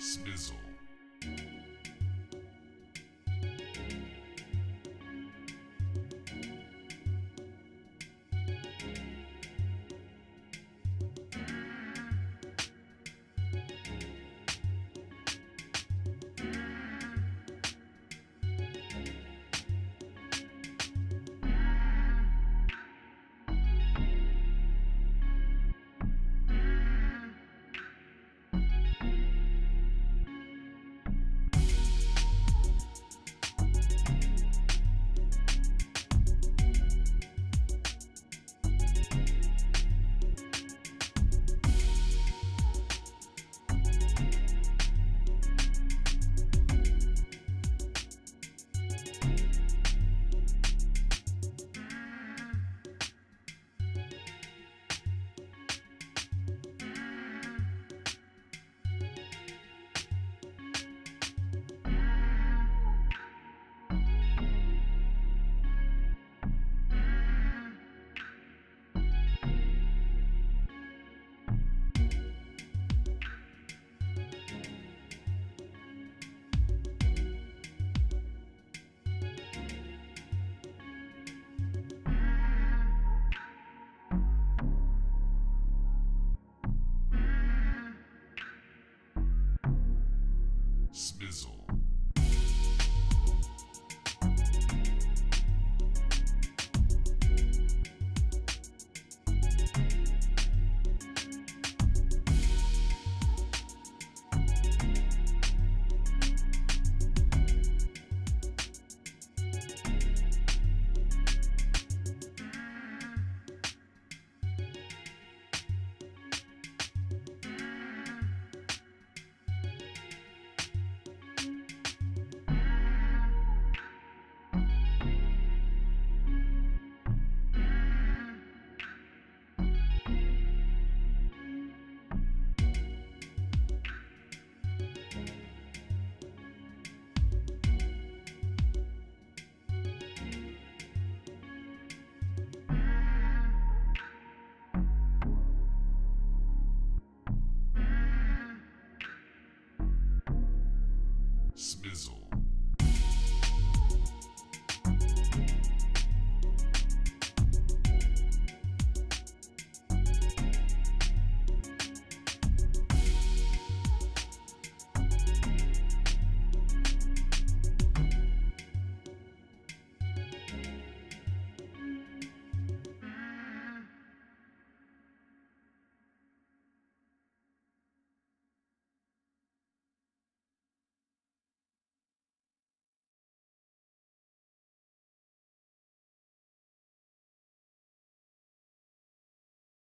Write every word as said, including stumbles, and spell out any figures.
Smizzle. Smizzle. Smizzle.